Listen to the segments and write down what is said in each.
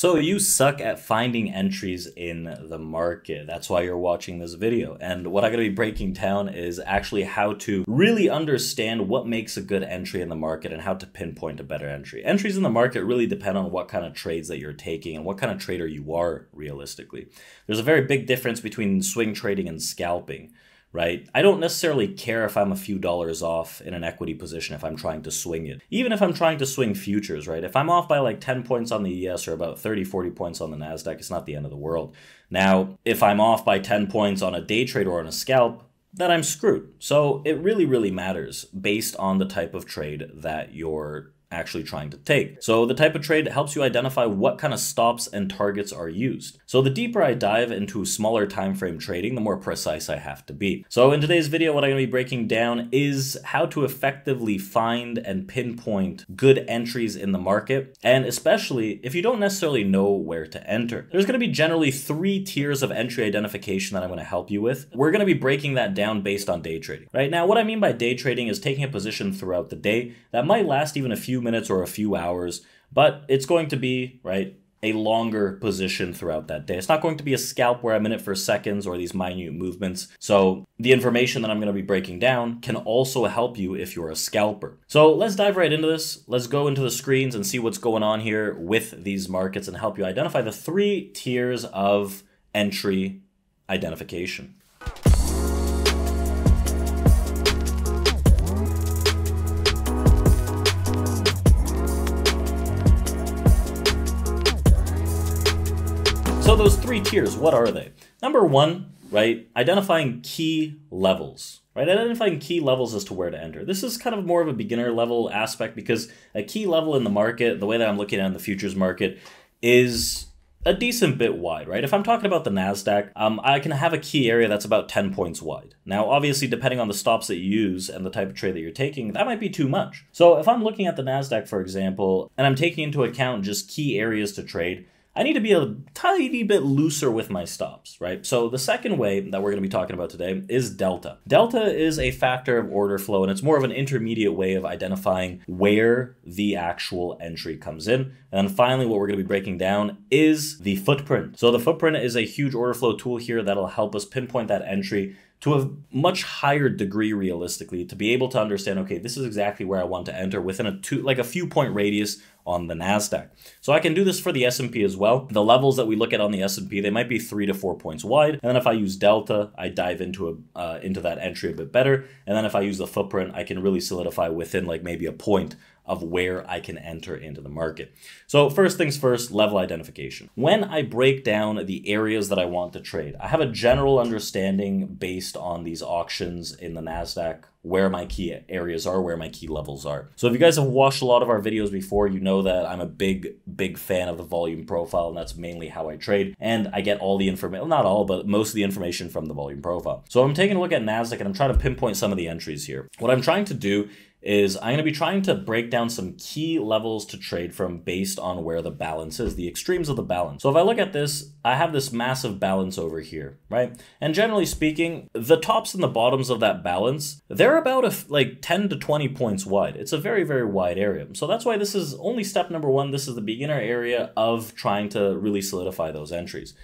So you suck at finding entries in the market. That's why you're watching this video. And what I'm going to be breaking down is actually how to really understand what makes a good entry in the market and how to pinpoint a better entry. Entries in the market really depend on what kind of trades that you're taking and what kind of trader you are realistically. There's a very big difference between swing trading and scalping, right? I don't necessarily care if I'm a few dollars off in an equity position if I'm trying to swing it. Even if I'm trying to swing futures, right? If I'm off by like 10 points on the ES or about 30, 40 points on the NASDAQ, it's not the end of the world. Now, if I'm off by 10 points on a day trade or on a scalp, then I'm screwed. So it really, really matters based on the type of trade that you're actually trying to take. So the type of trade helps you identify what kind of stops and targets are used. So the deeper I dive into smaller time frame trading, the more precise I have to be. So in today's video, what I'm going to be breaking down is how to effectively find and pinpoint good entries in the market, and especially if you don't necessarily know where to enter. There's going to be generally three tiers of entry identification that I'm going to help you with. We're going to be breaking that down based on day trading. Right now, what I mean by day trading is taking a position throughout the day that might last even a few minutes or a few hours, but it's going to be, right, a longer position throughout that day. It's not going to be a scalp where I'm in it for seconds or these minute movements. So the information that I'm going to be breaking down can also help you if you're a scalper. So let's dive right into this. Let's go into the screens and see what's going on here with these markets and help you identify the three tiers of entry identification. So those three tiers, what are they? Number one, right, identifying key levels, right? Identifying key levels as to where to enter. This is kind of more of a beginner level aspect because a key level in the market, the way that I'm looking at in the futures market, is a decent bit wide, right? If I'm talking about the NASDAQ, I can have a key area that's about 10 points wide. Now, obviously, depending on the stops that you use and the type of trade that you're taking, that might be too much. So if I'm looking at the NASDAQ, for example, and I'm taking into account just key areas to trade, I need to be a tiny bit looser with my stops, right? So the second way that we're going to be talking about today is delta. Delta is a factor of order flow, and it's more of an intermediate way of identifying where the actual entry comes in. And then finally, what we're going to be breaking down is the footprint. So the footprint is a huge order flow tool here that'll help us pinpoint that entry to a much higher degree realistically, to be able to understand, okay, this is exactly where I want to enter within a few point radius on the NASDAQ. So I can do this for the S&P as well. The levels that we look at on the S&P, they might be 3 to 4 points wide. And then if I use delta, I dive into that entry a bit better. And then if I use the footprint, I can really solidify within like maybe a point of where I can enter into the market. So first things first, level identification. When I break down the areas that I want to trade, I have a general understanding based on these auctions in the NASDAQ, where my key areas are, where my key levels are. So if you guys have watched a lot of our videos before, you know that I'm a big fan of the volume profile, and that's mainly how I trade. And I get all the information, not all, but most of the information from the volume profile. So I'm taking a look at NASDAQ and I'm trying to pinpoint some of the entries here. What I'm trying to do is I'm going to be trying to break down some key levels to trade from based on where the balance is, the extremes of the balance. So if I look at this, I have this massive balance over here, right? And generally speaking, the tops and the bottoms of that balance, they're about like 10 to 20 points wide. It's a very, very wide area. So that's why this is only step number one. This is the beginner area of trying to really solidify those entries.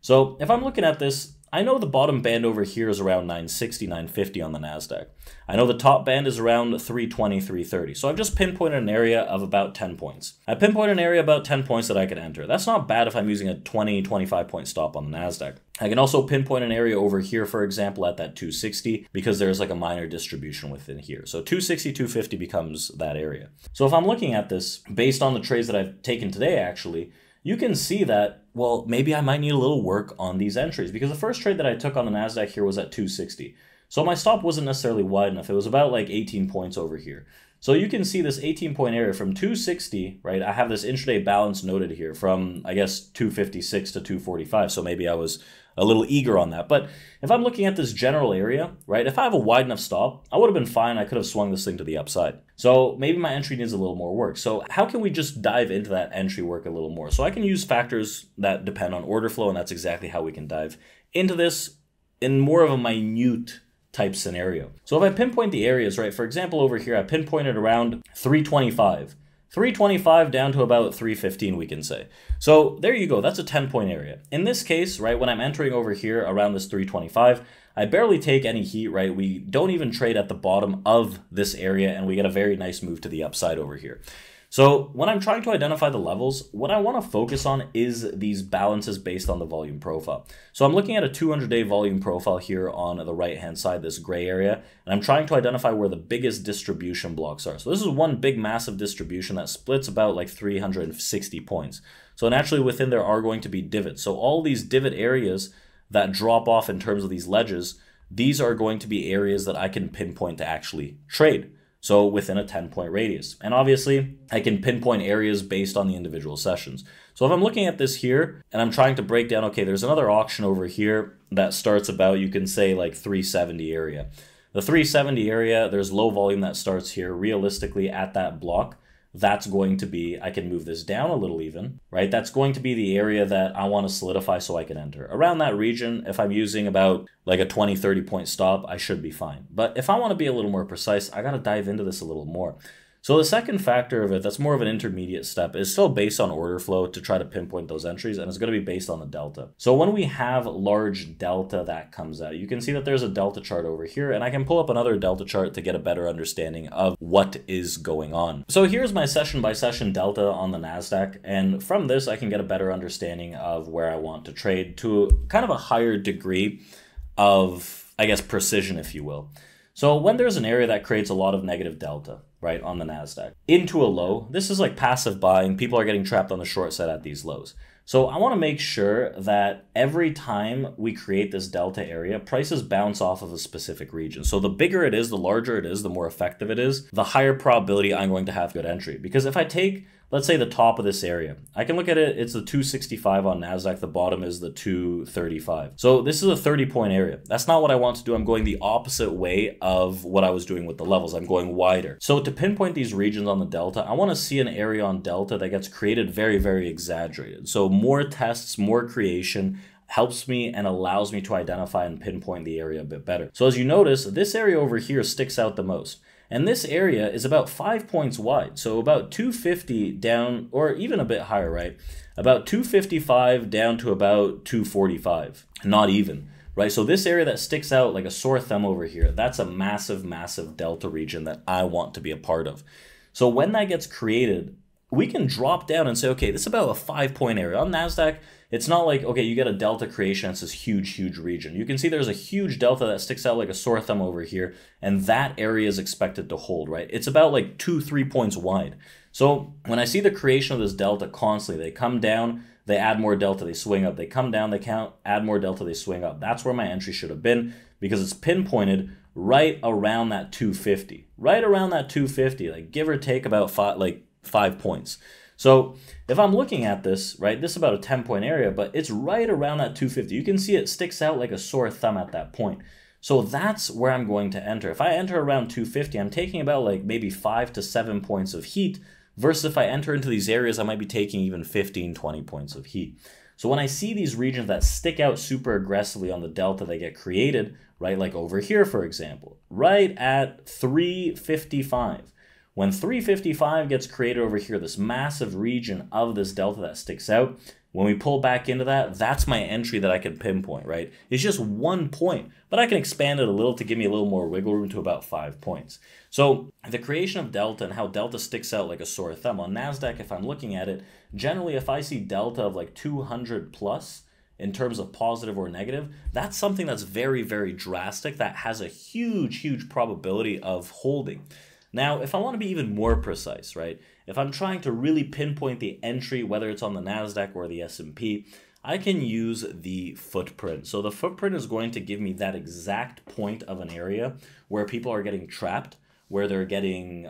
So if I'm looking at this, I know the bottom band over here is around 960, 950 on the NASDAQ. I know the top band is around 320, 330. So I've just pinpointed an area of about 10 points. I pinpointed an area about 10 points that I could enter. That's not bad if I'm using a 20, 25 point stop on the NASDAQ. I can also pinpoint an area over here, for example, at that 260, because there's like a minor distribution within here. So 260, 250 becomes that area. So if I'm looking at this, based on the trades that I've taken today, actually, you can see that, well, maybe I might need a little work on these entries, because the first trade that I took on the NASDAQ here was at 260. So my stop wasn't necessarily wide enough. It was about like 18 points over here. So you can see this 18 point area from 260, right? I have this intraday balance noted here from, I guess, 256 to 245. So maybe I was a little eager on that. But if I'm looking at this general area, right, if I have a wide enough stop, I would have been fine. I could have swung this thing to the upside. So maybe my entry needs a little more work. So how can we just dive into that entry work a little more? So I can use factors that depend on order flow, and that's exactly how we can dive into this in more of a minute type scenario. So if I pinpoint the areas, right, for example, over here, I pinpointed around 325. 325 down to about 315, we can say. So there you go, that's a 10-point area. In this case, right, when I'm entering over here around this 325, I barely take any heat, right? We don't even trade at the bottom of this area, and we get a very nice move to the upside over here. So when I'm trying to identify the levels, what I want to focus on is these balances based on the volume profile. So I'm looking at a 200-day volume profile here on the right-hand side, this gray area, and I'm trying to identify where the biggest distribution blocks are. So this is one big massive distribution that splits about like 360 points. So naturally within there are going to be divots. So all these divot areas that drop off in terms of these ledges, these are going to be areas that I can pinpoint to actually trade. So within a 10-point radius. And obviously I can pinpoint areas based on the individual sessions. So if I'm looking at this here and I'm trying to break down, okay, there's another auction over here that starts about, you can say like 370 area. The 370 area, there's low volume that starts here. Realistically at that block, that's going to be, I can move this down a little even, right? That's going to be the area that I want to solidify so I can enter. Around that region, if I'm using about like a 20, 30 point stop, I should be fine. But if I want to be a little more precise, I got to dive into this a little more. So the second factor of it, that's more of an intermediate step, is still based on order flow to try to pinpoint those entries, and it's going to be based on the delta. So when we have large delta that comes out, you can see that there's a delta chart over here, and I can pull up another delta chart to get a better understanding of what is going on. So here's my session by session delta on the NASDAQ, and from this I can get a better understanding of where I want to trade to kind of a higher degree of, I guess, precision, if you will. So when there's an area that creates a lot of negative delta, right, on the NASDAQ into a low, this is like passive buying. People are getting trapped on the short side at these lows. So I want to make sure that every time we create this delta area, prices bounce off of a specific region. So the bigger it is, the larger it is, the more effective it is, the higher probability I'm going to have good entry. Because if I take, let's say, the top of this area, I can look at it, it's the 265 on NASDAQ, the bottom is the 235. So this is a 30-point area. That's not what I want to do. I'm going the opposite way of what I was doing with the levels. I'm going wider. So to pinpoint these regions on the delta, I want to see an area on delta that gets created very, very exaggerated. So more tests, more creation helps me and allows me to identify and pinpoint the area a bit better. So as you notice, this area over here sticks out the most. And this area is about 5 points wide. So about 250 down, or even a bit higher, right? About 255 down to about 245, not even, right? So this area that sticks out like a sore thumb over here, that's a massive, massive delta region that I want to be a part of. So when that gets created, we can drop down and say, okay, this is about a 5-point area. On NASDAQ, it's not like, okay, you get a delta creation, it's this huge, huge region. You can see there's a huge delta that sticks out like a sore thumb over here, and that area is expected to hold, right? It's about like 2-3 points wide. So when I see the creation of this delta constantly, they come down, they add more delta, they swing up, they come down, they count, add more delta, they swing up. That's where my entry should have been, because it's pinpointed right around that 250, right around that 250, like give or take about five points. So if I'm looking at this, right, this is about a 10-point area, but it's right around that 250. You can see it sticks out like a sore thumb at that point. So that's where I'm going to enter. If I enter around 250, I'm taking about like maybe 5 to 7 points of heat, versus if I enter into these areas, I might be taking even 15, 20 points of heat. So when I see these regions that stick out super aggressively on the delta, they get created, right, like over here, for example, right at 355. When 355 gets created over here, this massive region of this delta that sticks out, when we pull back into that, that's my entry that I can pinpoint, right? It's just 1 point, but I can expand it a little to give me a little more wiggle room to about 5 points. So the creation of delta and how delta sticks out like a sore thumb on NASDAQ, if I'm looking at it, generally if I see delta of like 200 plus, in terms of positive or negative, that's something that's very, very drastic that has a huge, huge probability of holding. Now, if I want to be even more precise, right, if I'm trying to really pinpoint the entry, whether it's on the NASDAQ or the S&P, I can use the footprint. So the footprint is going to give me that exact point of an area where people are getting trapped, where they're getting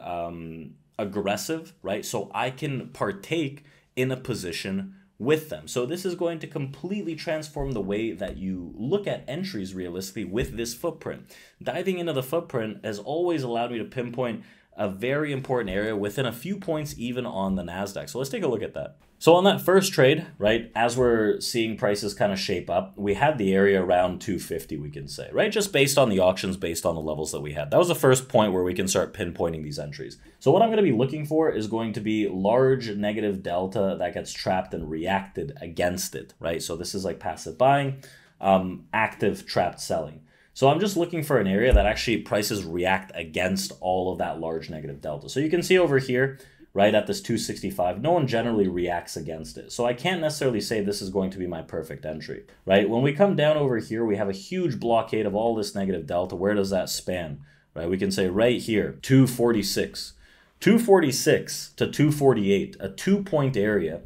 aggressive, right? So I can partake in a position with them. So this is going to completely transform the way that you look at entries realistically with this footprint. Diving into the footprint has always allowed me to pinpoint a very important area within a few points even on the NASDAQ. So let's take a look at that. So on that first trade, right, as we're seeing prices kind of shape up, we had the area around 250, we can say, right? Just based on the auctions, based on the levels that we had. That was the first point where we can start pinpointing these entries. So what I'm going to be looking for is going to be large negative delta that gets trapped and reacted against it, right? So this is like passive buying, active trapped selling. So I'm just looking for an area that actually prices react against all of that large negative delta. So you can see over here, right at this 265, no one generally reacts against it. So I can't necessarily say this is going to be my perfect entry, right? When we come down over here, we have a huge blockade of all this negative delta. Where does that span, right? We can say right here, 246. 246 to 248, a 2-point area,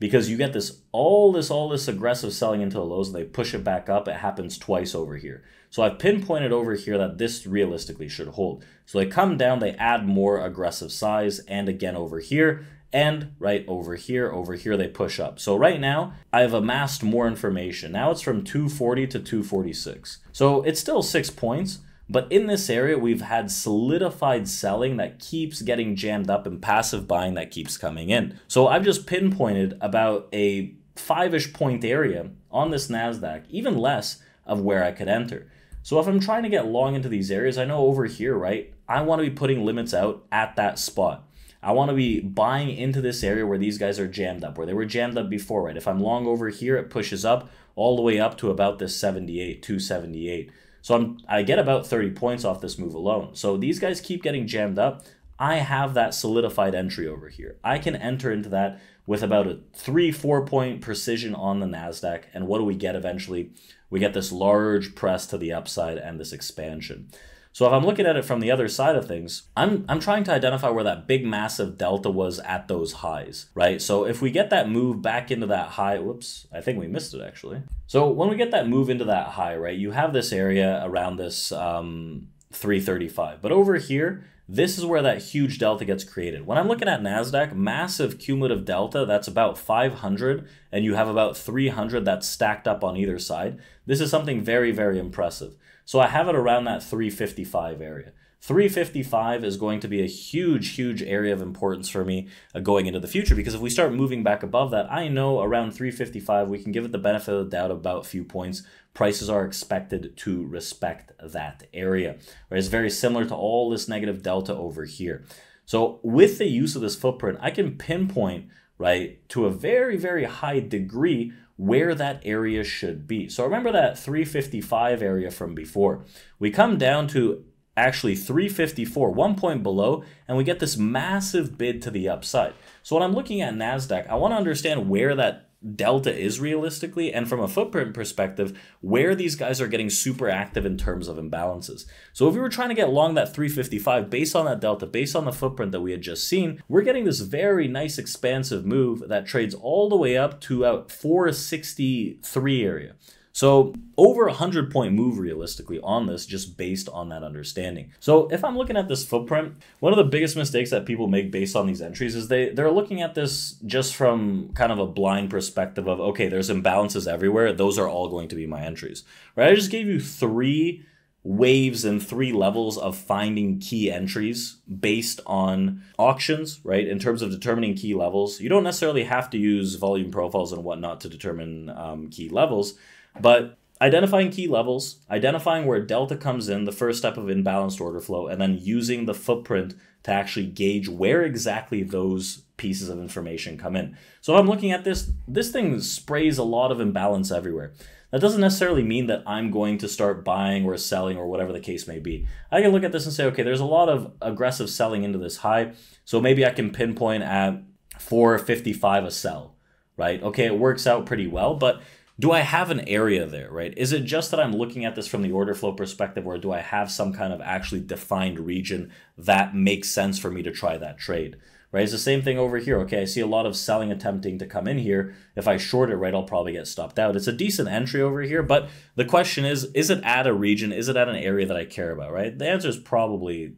because you get this all this aggressive selling into the lows, and they push it back up. It happens twice over here. So I've pinpointed over here that this realistically should hold. So they come down, they add more aggressive size, and again over here, and right over here they push up. So right now, I've amassed more information. Now it's from 240 to 246. So it's still 6 points, but in this area, we've had solidified selling that keeps getting jammed up and passive buying that keeps coming in. So I've just pinpointed about a 5-ish point area on this NASDAQ, even less, of where I could enter. So if I'm trying to get long into these areas, I know over here, right, I want to be putting limits out at that spot. I want to be buying into this area where these guys are jammed up, where they were jammed up before, right? If I'm long over here, it pushes up all the way up to about this 78, 278. So I get about 30 points off this move alone. So these guys keep getting jammed up. I have that solidified entry over here. I can enter into that with about a 3-4 point precision on the NASDAQ. And what do we get eventually? We get this large press to the upside and this expansion. So if I'm looking at it from the other side of things, I'm trying to identify where that big massive delta was at those highs, right? So if we get that move back into that high, whoops, I think we missed it actually. So when we get that move into that high, right, you have this area around this 335. But over here, this is where that huge delta gets created. When I'm looking at NASDAQ, massive cumulative delta, that's about 500, and you have about 300 that's stacked up on either side. This is something very, very impressive. So I have it around that 355 area. 355 is going to be a huge, huge area of importance for me going into the future, because if we start moving back above that, I know around 355, we can give it the benefit of the doubt about a few points. Prices are expected to respect that area. Right? It's very similar to all this negative delta over here. So with the use of this footprint, I can pinpoint, right, to a very, very high degree where that area should be. So remember that 355 area from before. We come down to actually 354, 1 point below, and we get this massive bid to the upside. So when I'm looking at NASDAQ, I want to understand where that delta is realistically, and from a footprint perspective, where these guys are getting super active in terms of imbalances. So if we were trying to get long that 355 based on that delta, based on the footprint that we had just seen, we're getting this very nice expansive move that trades all the way up to out 463 area. So over a 100-point move realistically on this, just based on that understanding. So if I'm looking at this footprint, one of the biggest mistakes that people make based on these entries is they're looking at this just from kind of a blind perspective of, okay, there's imbalances everywhere. Those are all going to be my entries, right? I just gave you 3 waves and 3 levels of finding key entries based on auctions, right? In terms of determining key levels, you don't necessarily have to use volume profiles and whatnot to determine key levels. But identifying key levels, identifying where delta comes in, the first step of imbalanced order flow, and then using the footprint to actually gauge where exactly those pieces of information come in. So if I'm looking at this, this thing sprays a lot of imbalance everywhere. That doesn't necessarily mean that I'm going to start buying or selling or whatever the case may be. I can look at this and say, okay, there's a lot of aggressive selling into this high. So maybe I can pinpoint at 455 a sell, right? Okay, it works out pretty well, but do I have an area there, right? Is it just that I'm looking at this from the order flow perspective, or do I have some kind of actually defined region that makes sense for me to try that trade, right? It's the same thing over here. Okay, I see a lot of selling attempting to come in here. If I short it, right, I'll probably get stopped out. It's a decent entry over here, but the question is it at a region? Is it at an area that I care about, right? The answer is probably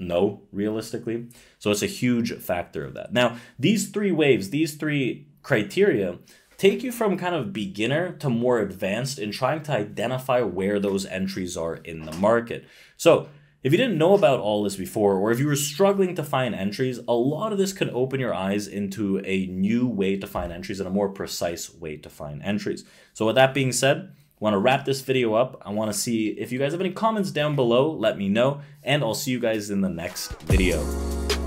no, realistically. So it's a huge factor of that. Now, these 3 waves, these 3 criteria, take you from kind of beginner to more advanced in trying to identify where those entries are in the market. So If you didn't know about all this before, or if you were struggling to find entries, a lot of this can open your eyes into a new way to find entries and a more precise way to find entries. So with that being said, I want to wrap this video up. I want to see if you guys have any comments down below, let me know, and I'll see you guys in the next video.